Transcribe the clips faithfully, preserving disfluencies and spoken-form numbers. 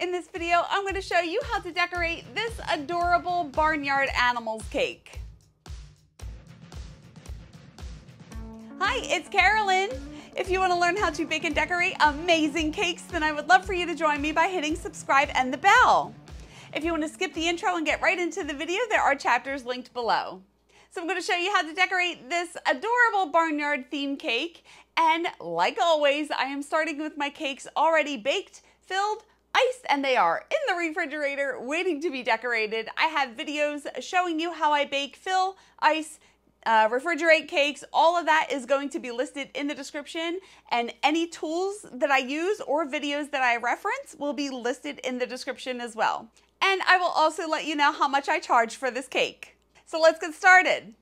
In this video, I'm going to show you how to decorate this adorable barnyard animals cake. Hi, it's Carolyn. If you want to learn how to bake and decorate amazing cakes, then I would love for you to join me by hitting subscribe and the bell. If you want to skip the intro and get right into the video, there are chapters linked below. So I'm going to show you how to decorate this adorable barnyard themed cake. And like always, I am starting with my cakes already baked, filled, iced, and they are in the refrigerator waiting to be decorated. I have videos showing you how I bake, fill, ice, uh, refrigerate cakes. All of that is going to be listed in the description, and any tools that I use or videos that I reference will be listed in the description as well. And I will also let you know how much I charge for this cake. So let's get started.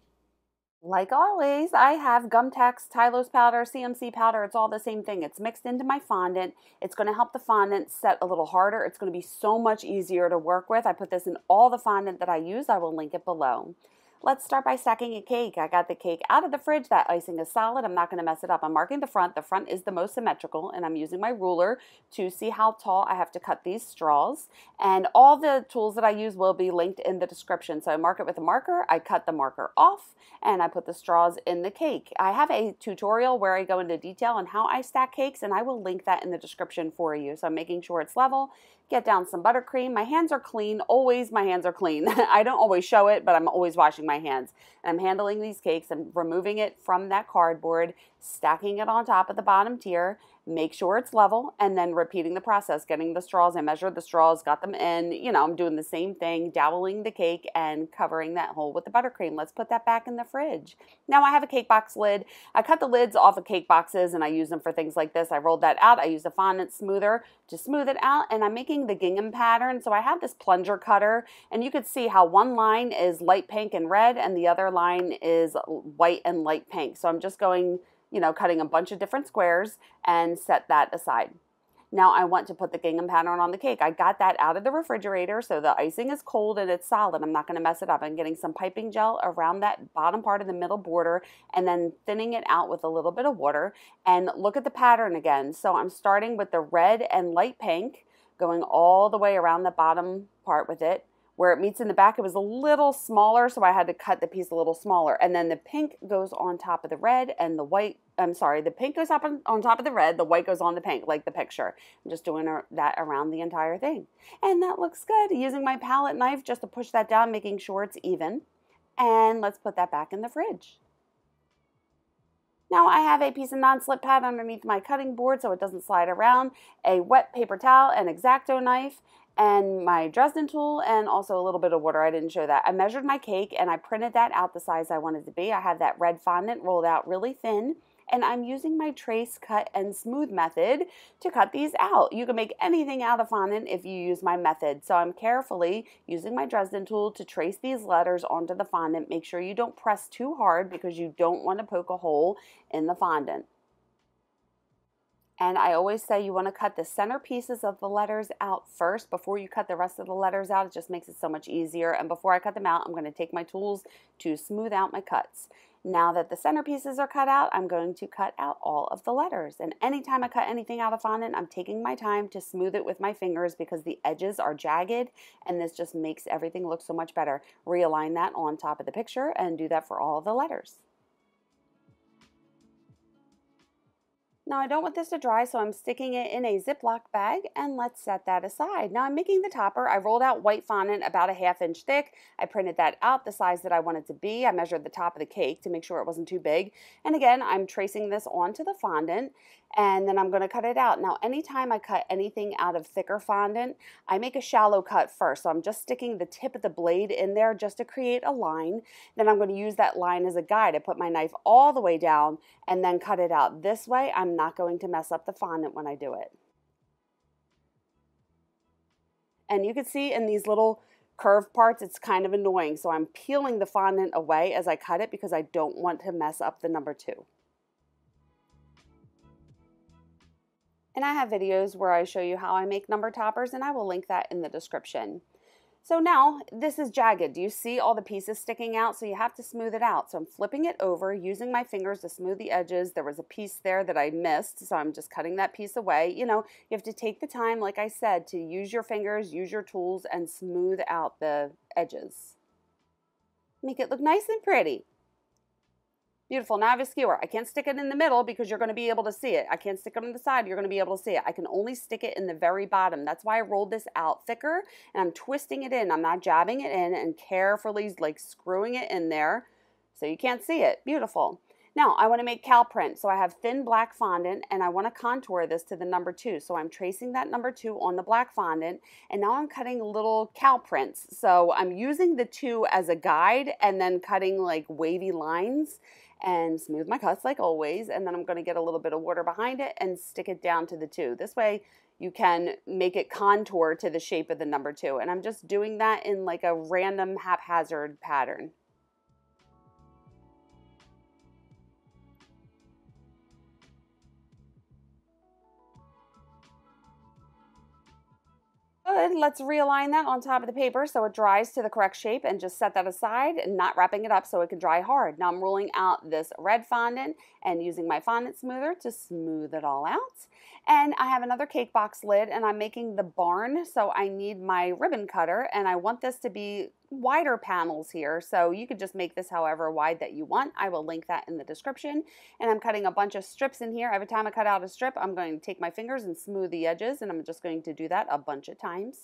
Like always, I have Gum Tex, Tylose powder, C M C powder. It's all the same thing. It's mixed into my fondant. It's going to help the fondant set a little harder. It's going to be so much easier to work with. I put this in all the fondant that I use. I will link it below. Let's start by stacking a cake. I got the cake out of the fridge. That icing is solid. I'm not going to mess it up. I'm marking the front. The front is the most symmetrical, and I'm using my ruler to see how tall I have to cut these straws. And all the tools that I use will be linked in the description. So I mark it with a marker. I cut the marker off, and I put the straws in the cake. I have a tutorial where I go into detail on how I stack cakes, and I will link that in the description for you. So I'm making sure it's level. Get down some buttercream. My hands are clean. Always my hands are clean. I don't always show it, but I'm always washing my hands. And I'm handling these cakes. I'm removing it from that cardboard, stacking it on top of the bottom tier. Make sure it's level, and then repeating the process, getting the straws. I measured the straws, got them in. You know, I'm doing the same thing, doweling the cake and covering that hole with the buttercream. Let's put that back in the fridge. Now I have a cake box lid. I cut the lids off of cake boxes, and I use them for things like this. I rolled that out. I used a fondant smoother to smooth it out, and I'm making the gingham pattern. So I have this plunger cutter, and you could see how one line is light pink and red, and the other line is white and light pink. So I'm just going, you know, cutting a bunch of different squares and set that aside. Now I want to put the gingham pattern on the cake. I got that out of the refrigerator, so the icing is cold and it's solid. I'm not going to mess it up. I'm getting some piping gel around that bottom part of the middle border and then thinning it out with a little bit of water. And look at the pattern again. So I'm starting with the red and light pink, going all the way around the bottom part with it. Where it meets in the back, it was a little smaller, so I had to cut the piece a little smaller. And then the pink goes on top of the red, and the white, I'm sorry, the pink goes up on, on top of the red, the white goes on the pink, like the picture. I'm just doing that around the entire thing. And that looks good. Using my palette knife just to push that down, making sure it's even. And let's put that back in the fridge. Now I have a piece of non-slip pad underneath my cutting board so it doesn't slide around, a wet paper towel, an X-Acto knife, and my Dresden tool, and also a little bit of water. I didn't show that. I measured my cake and I printed that out the size I wanted to be. I have that red fondant rolled out really thin, and I'm using my trace, cut, and smooth method to cut these out. You can make anything out of fondant if you use my method. So I'm carefully using my Dresden tool to trace these letters onto the fondant. Make sure you don't press too hard because you don't want to poke a hole in the fondant. And I always say you want to cut the center pieces of the letters out first before you cut the rest of the letters out. It just makes it so much easier. And before I cut them out, I'm going to take my tools to smooth out my cuts. Now that the center pieces are cut out, I'm going to cut out all of the letters. And anytime I cut anything out of fondant, I'm taking my time to smooth it with my fingers because the edges are jagged, and this just makes everything look so much better. Realign that on top of the picture and do that for all the letters. Now I don't want this to dry, so I'm sticking it in a Ziploc bag, and let's set that aside. Now I'm making the topper. I rolled out white fondant about a half inch thick. I printed that out the size that I wanted to be. I measured the top of the cake to make sure it wasn't too big. And again, I'm tracing this onto the fondant, and then I'm going to cut it out. Now anytime I cut anything out of thicker fondant, I make a shallow cut first. So I'm just sticking the tip of the blade in there just to create a line. Then I'm going to use that line as a guide. I put my knife all the way down and then cut it out. This way I'm not going to mess up the fondant when I do it. And you can see in these little curved parts, it's kind of annoying. So I'm peeling the fondant away as I cut it because I don't want to mess up the number two. And I have videos where I show you how I make number toppers, and I will link that in the description. So now this is jagged. You see all the pieces sticking out, so you have to smooth it out. So I'm flipping it over, using my fingers to smooth the edges. There was a piece there that I missed, so I'm just cutting that piece away. You know, you have to take the time, like I said, to use your fingers, use your tools, and smooth out the edges. Make it look nice and pretty. Beautiful. Now I have a skewer. I can't stick it in the middle because you're going to be able to see it. I can't stick it on the side. You're going to be able to see it. I can only stick it in the very bottom. That's why I rolled this out thicker, and I'm twisting it in. I'm not jabbing it in and carefully like screwing it in there so you can't see it. Beautiful. Now I want to make cow print. So I have thin black fondant, and I want to contour this to the number two. So I'm tracing that number two on the black fondant, and now I'm cutting little cow prints. So I'm using the two as a guide and then cutting like wavy lines, and smooth my cuts like always, and then I'm going to get a little bit of water behind it and stick it down to the two. This way you can make it contour to the shape of the number two, and I'm just doing that in like a random haphazard pattern. Good. Let's realign that on top of the paper so it dries to the correct shape, and just set that aside, and not wrapping it up so it can dry hard. Now I'm rolling out this red fondant and using my fondant smoother to smooth it all out. And I have another cake box lid, and I'm making the barn, so I need my ribbon cutter, and I want this to be wider panels here, so you could just make this however wide that you want. I will link that in the description. And I'm cutting a bunch of strips in here. Every time I cut out a strip, I'm going to take my fingers and smooth the edges, and I'm just going to do that a bunch of times.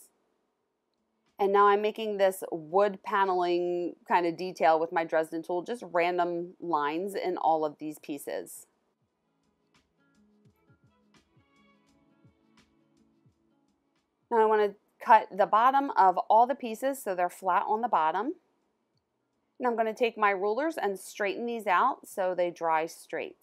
And now I'm making this wood paneling kind of detail with my Dresden tool, just random lines in all of these pieces. Now I want to cut the bottom of all the pieces so they're flat on the bottom. And I'm going to take my rulers and straighten these out so they dry straight.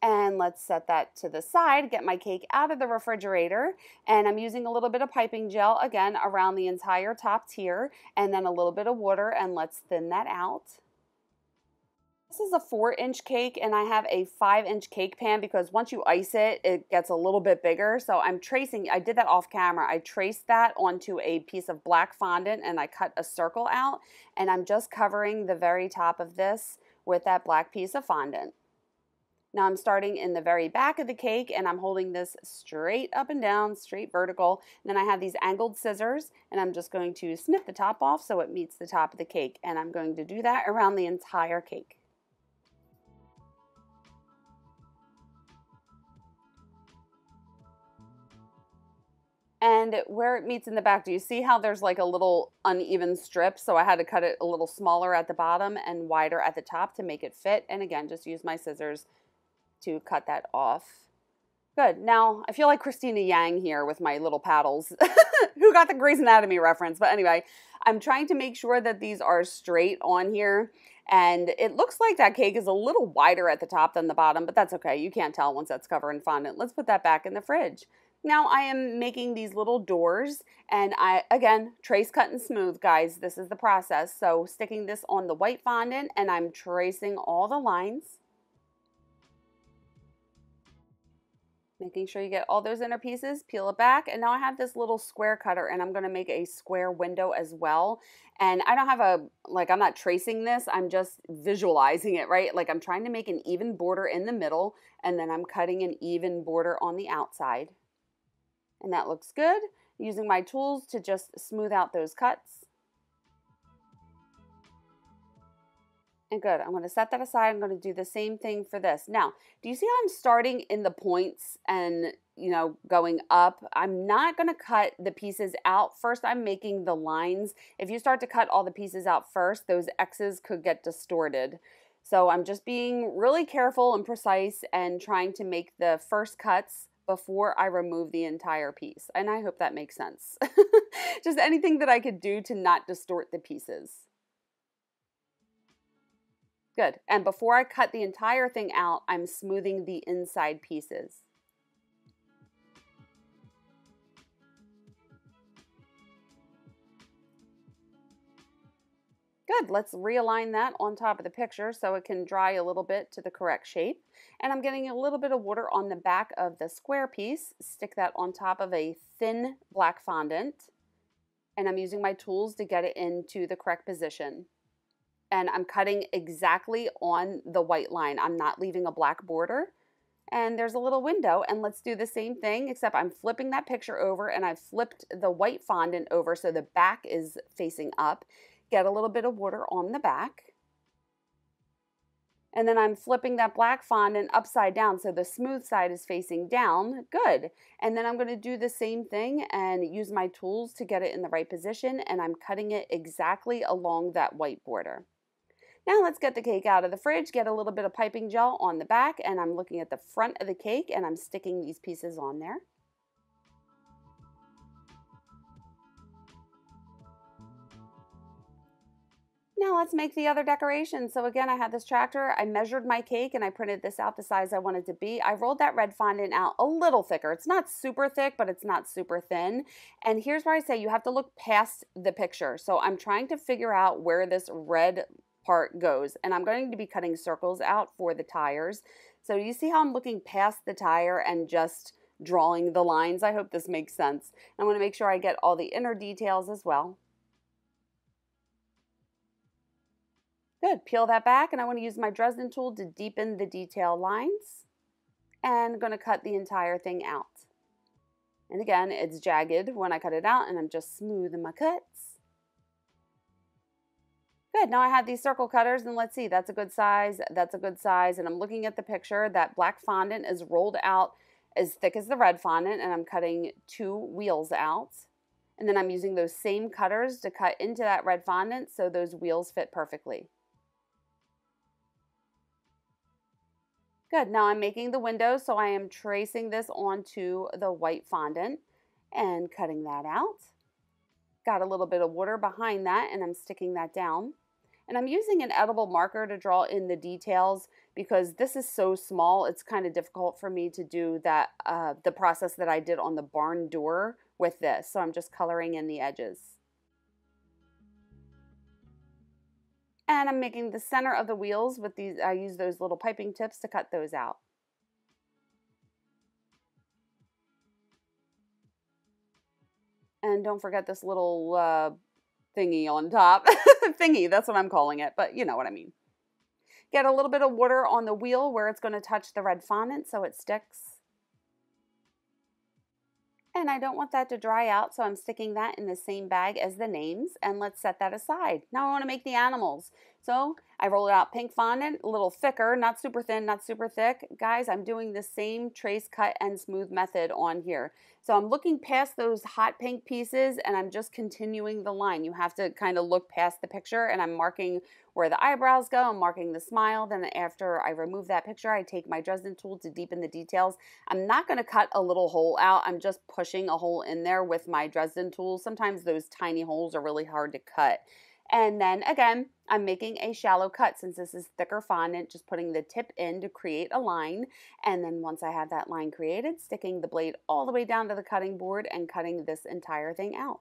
And let's set that to the side, get my cake out of the refrigerator, and I'm using a little bit of piping gel, again, around the entire top tier, and then a little bit of water, and let's thin that out. This is a four inch cake, and I have a five inch cake pan because once you ice it, it gets a little bit bigger. So I'm tracing, I did that off camera. I traced that onto a piece of black fondant, and I cut a circle out, and I'm just covering the very top of this with that black piece of fondant. Now I'm starting in the very back of the cake, and I'm holding this straight up and down, straight vertical. And then I have these angled scissors, and I'm just going to snip the top off so it meets the top of the cake. And I'm going to do that around the entire cake. And where it meets in the back, do you see how there's like a little uneven strip? So I had to cut it a little smaller at the bottom and wider at the top to make it fit. And again, just use my scissors to cut that off. Good. Now, I feel like Christina Yang here with my little paddles. Who got the Grey's Anatomy reference? But anyway, I'm trying to make sure that these are straight on here. And it looks like that cake is a little wider at the top than the bottom, but that's okay. You can't tell once that's covered in fondant. Let's put that back in the fridge. Now I am making these little doors, and I, again, trace, cut, and smooth, guys. This is the process. So sticking this on the white fondant, and I'm tracing all the lines. Making sure you get all those inner pieces, peel it back. And now I have this little square cutter, and I'm going to make a square window as well. And I don't have a, like, I'm not tracing this. I'm just visualizing it, right? Like I'm trying to make an even border in the middle, and then I'm cutting an even border on the outside. And that looks good. Using my tools to just smooth out those cuts. And good. I'm going to set that aside. I'm going to do the same thing for this. Now, do you see how I'm starting in the points and, you know, going up? I'm not going to cut the pieces out first. I'm making the lines. If you start to cut all the pieces out first, those X's could get distorted. So I'm just being really careful and precise and trying to make the first cuts before I remove the entire piece. And I hope that makes sense. Just anything that I could do to not distort the pieces. Good. And before I cut the entire thing out, I'm smoothing the inside pieces. Good. Let's realign that on top of the picture so it can dry a little bit to the correct shape. And I'm getting a little bit of water on the back of the square piece. Stick that on top of a thin black fondant. and I'm using my tools to get it into the correct position. And I'm cutting exactly on the white line. I'm not leaving a black border. And there's a little window, and let's do the same thing, except I'm flipping that picture over, and I've flipped the white fondant over so the back is facing up. Get a little bit of water on the back. And then I'm flipping that black fondant upside down so the smooth side is facing down. Good. And then I'm going to do the same thing and use my tools to get it in the right position, and I'm cutting it exactly along that white border. Now let's get the cake out of the fridge, get a little bit of piping gel on the back, and I'm looking at the front of the cake, and I'm sticking these pieces on there. Now let's make the other decorations. So again, I had this tractor, I measured my cake, and I printed this out the size I wanted to be. I rolled that red fondant out a little thicker. It's not super thick, but it's not super thin. And here's where I say you have to look past the picture. So I'm trying to figure out where this red part goes, and I'm going to be cutting circles out for the tires. So you see how I'm looking past the tire and just drawing the lines? I hope this makes sense. I'm going to make sure I get all the inner details as well. Good. Peel that back, and I want to use my Dresden tool to deepen the detail lines, and I'm going to cut the entire thing out. And again, it's jagged when I cut it out, and I'm just smoothing my cuts. Good, now I have these circle cutters, and let's see, that's a good size, that's a good size, and I'm looking at the picture. That black fondant is rolled out as thick as the red fondant, and I'm cutting two wheels out. And then I'm using those same cutters to cut into that red fondant so those wheels fit perfectly. Good, now I'm making the window, so I am tracing this onto the white fondant and cutting that out. Got a little bit of water behind that, and I'm sticking that down. And I'm using an edible marker to draw in the details because this is so small, it's kind of difficult for me to do that, uh, the process that I did on the barn door with this. So I'm just coloring in the edges. And I'm making the center of the wheels with these, I use those little piping tips to cut those out. And don't forget this little uh, thingy on top. Thingy, that's what I'm calling it, but you know what I mean. Get a little bit of water on the wheel where it's going to touch the red fondant so it sticks. And I don't want that to dry out, so I'm sticking that in the same bag as the names, and let's set that aside. Now I want to make the animals. So I rolled out pink fondant, a little thicker, not super thin, not super thick. Guys, I'm doing the same trace, cut, and smooth method on here. So I'm looking past those hot pink pieces, and I'm just continuing the line. You have to kind of look past the picture, and I'm marking where the eyebrows go. I'm marking the smile. Then after I remove that picture, I take my Dresden tool to deepen the details. I'm not going to cut a little hole out. I'm just pushing a hole in there with my Dresden tool. Sometimes those tiny holes are really hard to cut. And then again, I'm making a shallow cut since this is thicker fondant, just putting the tip in to create a line. And then once I have that line created, sticking the blade all the way down to the cutting board and cutting this entire thing out.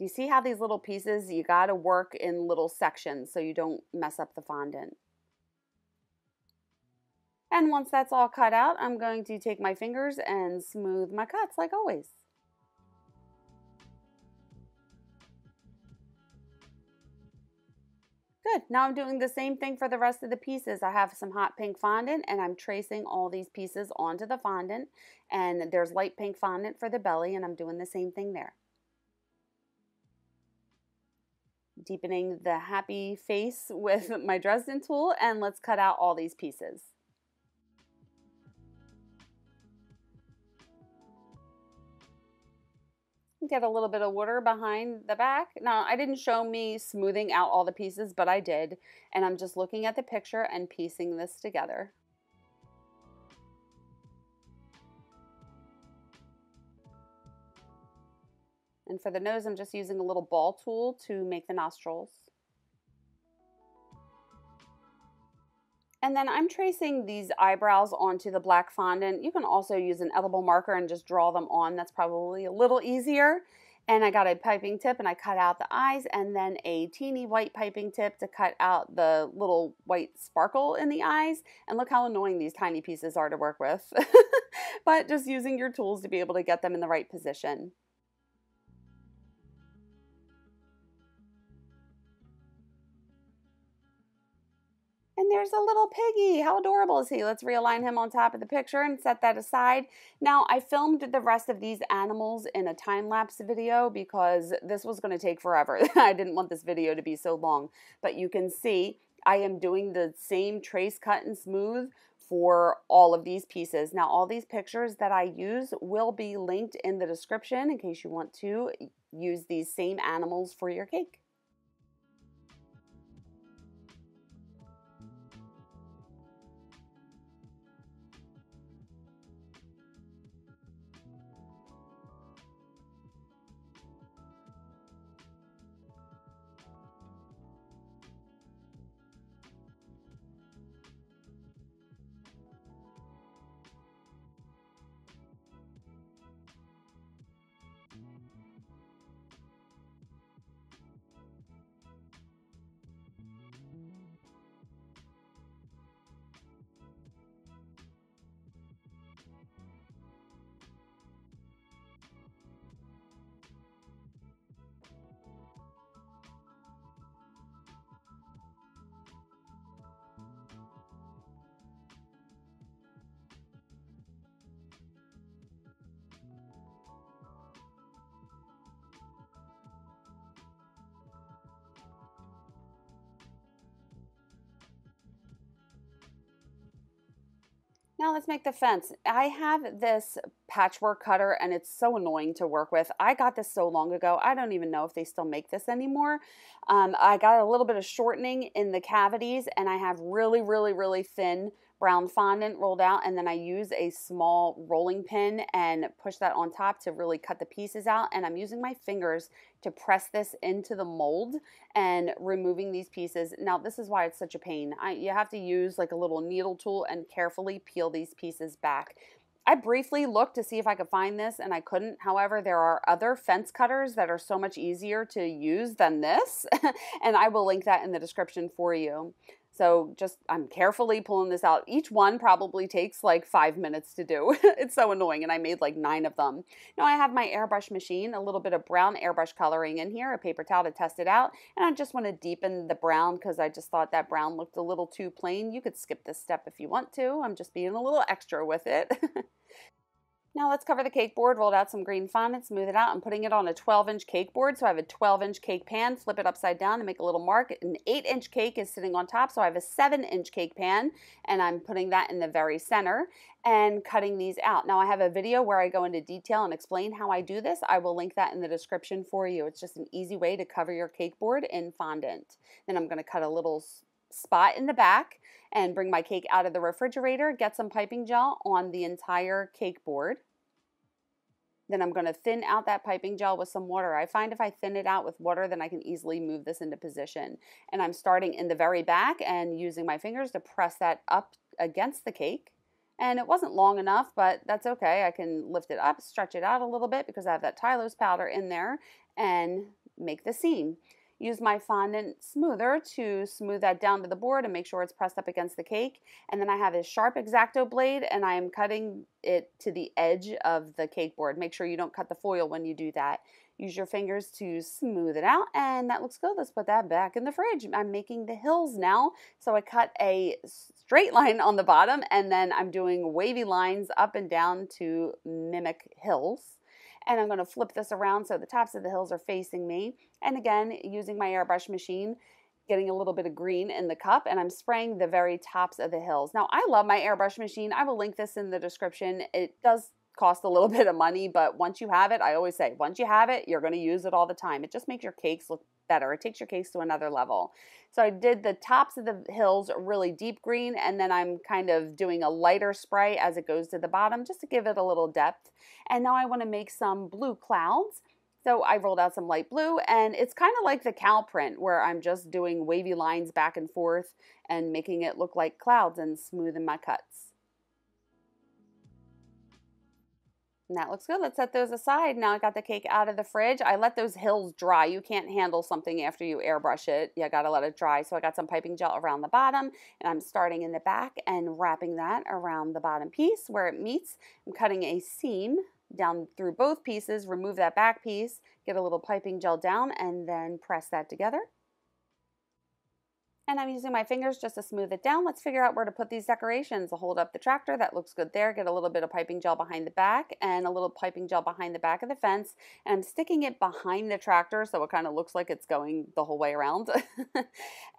You see how these little pieces, you got to work in little sections so you don't mess up the fondant. And once that's all cut out, I'm going to take my fingers and smooth my cuts like always. Good. Now I'm doing the same thing for the rest of the pieces. I have some hot pink fondant, and I'm tracing all these pieces onto the fondant. And there's light pink fondant for the belly, and I'm doing the same thing there. Deepening the happy face with my Dresden tool, and let's cut out all these pieces. Get a little bit of water behind the back. Now, I didn't show me smoothing out all the pieces, but I did. And I'm just looking at the picture and piecing this together. And for the nose, I'm just using a little ball tool to make the nostrils. And then I'm tracing these eyebrows onto the black fondant. You can also use an edible marker and just draw them on. That's probably a little easier. And I got a piping tip, and I cut out the eyes, and then a teeny white piping tip to cut out the little white sparkle in the eyes. And look how annoying these tiny pieces are to work with. but just using your tools to be able to get them in the right position. And there's a little piggy. How adorable is he? Let's realign him on top of the picture and set that aside. Now, I filmed the rest of these animals in a time-lapse video because this was going to take forever. I didn't want this video to be so long. But you can see I am doing the same trace, cut, and smooth for all of these pieces. Now, all these pictures that I use will be linked in the description in case you want to use these same animals for your cake. Now let's make the fence. I have this patchwork cutter and it's so annoying to work with. I got this so long ago, I don't even know if they still make this anymore. Um, I got a little bit of shortening in the cavities and I have really, really, really thin brown fondant rolled out, and then I use a small rolling pin and push that on top to really cut the pieces out, and I'm using my fingers to press this into the mold and removing these pieces. Now, this is why it's such a pain. I, you have to use like a little needle tool and carefully peel these pieces back. I briefly looked to see if I could find this and I couldn't. However, there are other fence cutters that are so much easier to use than this, and I will link that in the description for you. So just, I'm carefully pulling this out. Each one probably takes like five minutes to do. It's so annoying, and I made like nine of them. Now I have my airbrush machine, a little bit of brown airbrush coloring in here, a paper towel to test it out, and I just want to deepen the brown because I just thought that brown looked a little too plain. You could skip this step if you want to. I'm just being a little extra with it. Now let's cover the cake board. Rolled out some green fondant, smooth it out. I'm putting it on a twelve inch cake board, so I have a twelve inch cake pan. Flip it upside down and make a little mark. An eight inch cake is sitting on top, so I have a seven inch cake pan, and I'm putting that in the very center and cutting these out. Now I have a video where I go into detail and explain how I do this. I will link that in the description for you. It's just an easy way to cover your cake board in fondant. Then I'm going to cut a little spot in the back and bring my cake out of the refrigerator, get some piping gel on the entire cake board. Then I'm going to thin out that piping gel with some water. I find if I thin it out with water, then I can easily move this into position. And I'm starting in the very back and using my fingers to press that up against the cake. And it wasn't long enough, but that's okay. I can lift it up, stretch it out a little bit because I have that Tylose powder in there, and make the seam. Use my fondant smoother to smooth that down to the board and make sure it's pressed up against the cake. And then I have a sharp X-Acto blade, and I am cutting it to the edge of the cake board. Make sure you don't cut the foil when you do that. Use your fingers to smooth it out, and that looks good. Let's put that back in the fridge. I'm making the hills now. So I cut a straight line on the bottom, and then I'm doing wavy lines up and down to mimic hills. And I'm going to flip this around so the tops of the hills are facing me. And again, using my airbrush machine, getting a little bit of green in the cup, and I'm spraying the very tops of the hills. Now, I love my airbrush machine. I will link this in the description. It does cost a little bit of money, but once you have it, I always say, once you have it, you're going to use it all the time. It just makes your cakes look better. It takes your cakes to another level. So I did the tops of the hills really deep green, and then I'm kind of doing a lighter spray as it goes to the bottom just to give it a little depth. And now I want to make some blue clouds. So I rolled out some light blue, and it's kind of like the cow print where I'm just doing wavy lines back and forth and making it look like clouds and smoothing my cuts. And that looks good. Let's set those aside. Now I got the cake out of the fridge. I let those hills dry. You can't handle something after you airbrush it. You gotta let it dry. So I got some piping gel around the bottom, and I'm starting in the back and wrapping that around the bottom piece where it meets. I'm cutting a seam down through both pieces, remove that back piece, get a little piping gel down, and then press that together. And I'm using my fingers just to smooth it down. Let's figure out where to put these decorations. I'll hold up the tractor. That looks good there. Get a little bit of piping gel behind the back and a little piping gel behind the back of the fence. And I'm sticking it behind the tractor so it kind of looks like it's going the whole way around.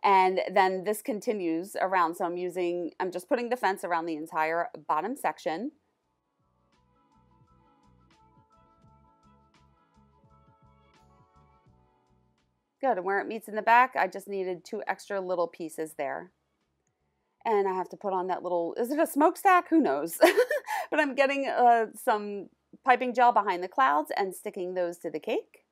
And then this continues around. So I'm using, I'm just putting the fence around the entire bottom section. Good, and where it meets in the back, I just needed two extra little pieces there. And I have to put on that little, is it a smokestack? Who knows? But I'm getting uh, some piping gel behind the clouds and sticking those to the cake.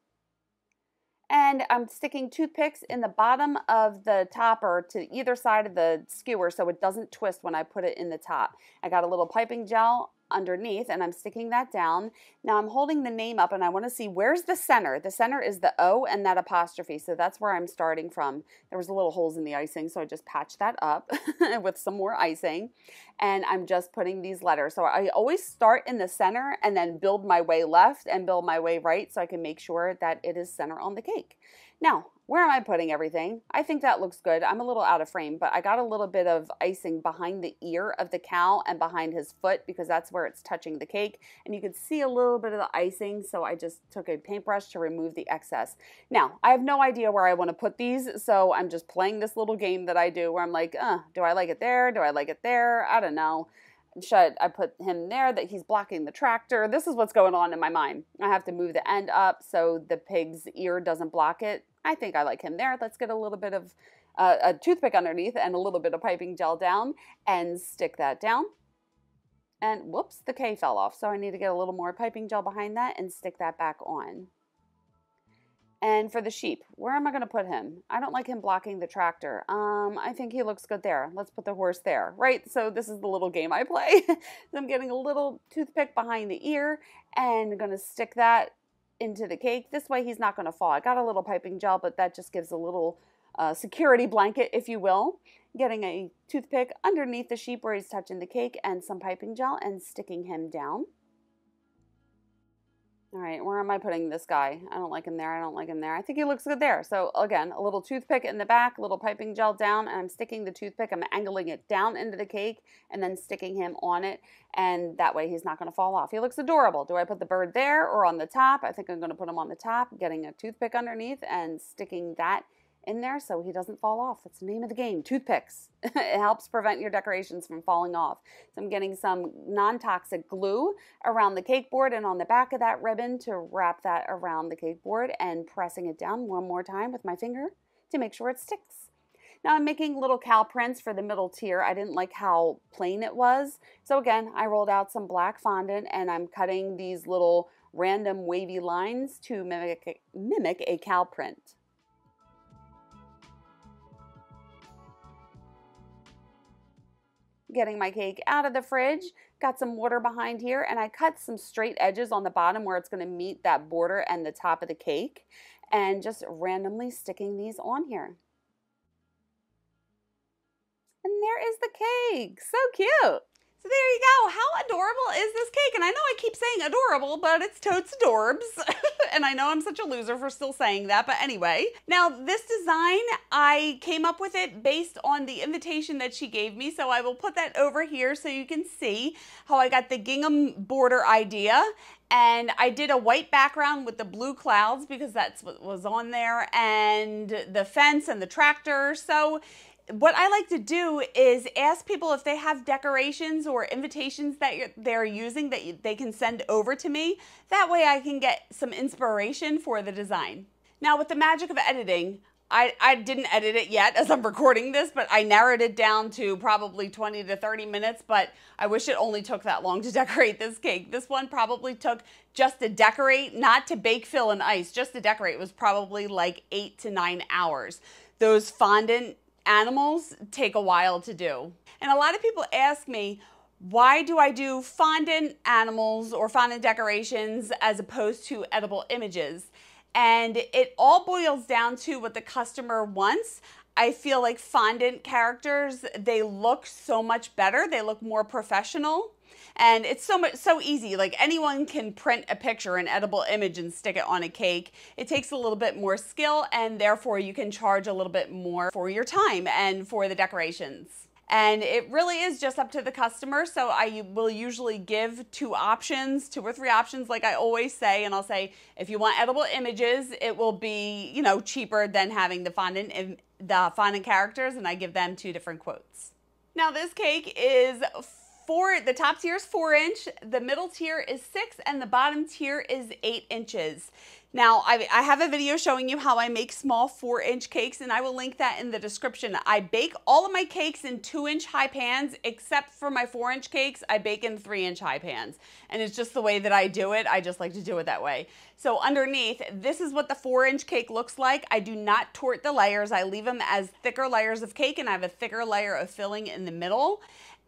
And I'm sticking toothpicks in the bottom of the topper to either side of the skewer so it doesn't twist when I put it in the top. I got a little piping gel underneath and I'm sticking that down. Now I'm holding the name up and I want to see where's the center. The center is the O and that apostrophe, so that's where I'm starting from. There was little holes in the icing, so I just patched that up with some more icing, and I'm just putting these letters. So I always start in the center and then build my way left and build my way right so I can make sure that it is center on the cake. Now, where am I putting everything? I think that looks good. I'm a little out of frame, but I got a little bit of icing behind the ear of the cow and behind his foot because that's where it's touching the cake. And you can see a little bit of the icing, so I just took a paintbrush to remove the excess. Now, I have no idea where I want to put these, so I'm just playing this little game that I do where I'm like, uh, do I like it there? Do I like it there? I don't know. Should I put him there that he's blocking the tractor? This is what's going on in my mind. I have to move the end up so the pig's ear doesn't block it. I think I like him there. Let's get a little bit of uh, a toothpick underneath and a little bit of piping gel down and stick that down. And whoops, the K fell off. So I need to get a little more piping gel behind that and stick that back on. And for the sheep, where am I going to put him? I don't like him blocking the tractor. Um, I think he looks good there. Let's put the horse there, right? So this is the little game I play. So I'm getting a little toothpick behind the ear and I'm going to stick that into the cake. This way he's not going to fall. I got a little piping gel, but that just gives a little uh, security blanket, if you will. Getting a toothpick underneath the sheep where he's touching the cake and some piping gel and sticking him down. All right, where am I putting this guy? I don't like him there. I don't like him there. I think he looks good there. So again, a little toothpick in the back, a little piping gel down, and I'm sticking the toothpick. I'm angling it down into the cake and then sticking him on it, and that way he's not going to fall off. He looks adorable. Do I put the bird there or on the top? I think I'm going to put him on the top, getting a toothpick underneath and sticking that in there so he doesn't fall off. That's the name of the game, toothpicks. It helps prevent your decorations from falling off. So I'm getting some non-toxic glue around the cake board and on the back of that ribbon to wrap that around the cake board and pressing it down one more time with my finger to make sure it sticks. Now I'm making little cow prints for the middle tier. I didn't like how plain it was. So again, I rolled out some black fondant and I'm cutting these little random wavy lines to mimic, mimic a cow print. Getting my cake out of the fridge, got some water behind here, and I cut some straight edges on the bottom where it's going to meet that border and the top of the cake, and just randomly sticking these on here. And there is the cake. So cute. So there you go. How adorable is this cake? And I know I keep saying adorable, but it's totes adorbs. And I know I'm such a loser for still saying that, but anyway. Now this design, I came up with it based on the invitation that she gave me. So I will put that over here so you can see how I got the gingham border idea. And I did a white background with the blue clouds because that's what was on there, and the fence and the tractor. So what I like to do is ask people if they have decorations or invitations that you're, they're using that you, they can send over to me. That way I can get some inspiration for the design. Now with the magic of editing, I, I didn't edit it yet as I'm recording this, but I narrowed it down to probably twenty to thirty minutes, but I wish it only took that long to decorate this cake. This one probably took just to decorate, not to bake, fill, and ice. Just to decorate was probably like eight to nine hours. Those fondant animals take a while to do. And a lot of people ask me, Why do I do fondant animals or fondant decorations as opposed to edible images? And it all boils down to what the customer wants. I feel like fondant characters, they look so much better. They look more professional. And it's so much so easy. Like, anyone can print a picture, an edible image, and stick it on a cake. It takes a little bit more skill, and therefore you can charge a little bit more for your time and for the decorations. And it really is just up to the customer. So I will usually give two options, two or three options, like I always say. And I'll say, if you want edible images, it will be, you know, cheaper than having the fondant, the fondant characters. And I give them two different quotes. Now, this cake is four, the top tier is four inch, the middle tier is six, and the bottom tier is eight inches. Now, I, I have a video showing you how I make small four inch cakes, and I will link that in the description. I bake all of my cakes in two inch high pans, except for my four inch cakes, I bake in three inch high pans. And it's just the way that I do it. I just like to do it that way. So underneath, this is what the four inch cake looks like. I do not tort the layers. I leave them as thicker layers of cake, and I have a thicker layer of filling in the middle.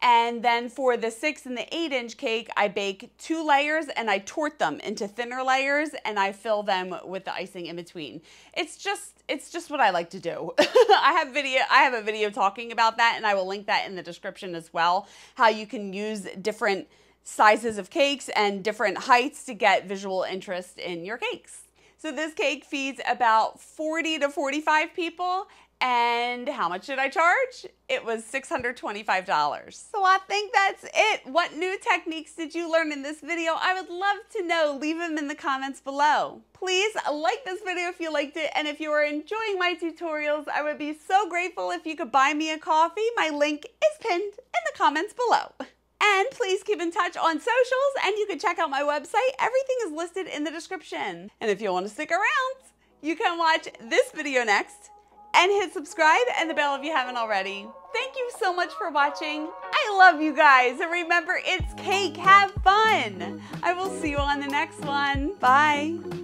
And then for the six and the eight inch cake, I bake two layers and I tort them into thinner layers, and I fill them with the icing in between. It's just, it's just what I like to do. I have video, I have a video talking about that, and I will link that in the description as well, how you can use different sizes of cakes and different heights to get visual interest in your cakes. So this cake feeds about forty to forty-five people. And how much did I charge? It was six hundred twenty-five dollars. So I think that's it. What new techniques did you learn in this video? I would love to know. Leave them in the comments below. Please like this video if you liked it. And if you are enjoying my tutorials, I would be so grateful if you could buy me a coffee. My link is pinned in the comments below. And please keep in touch on socials, and you can check out my website. Everything is listed in the description. And if you want to stick around, you can watch this video next. And hit subscribe and the bell if you haven't already. Thank you so much for watching. I love you guys. And remember, it's cake. Have fun. I will see you on the next one. Bye.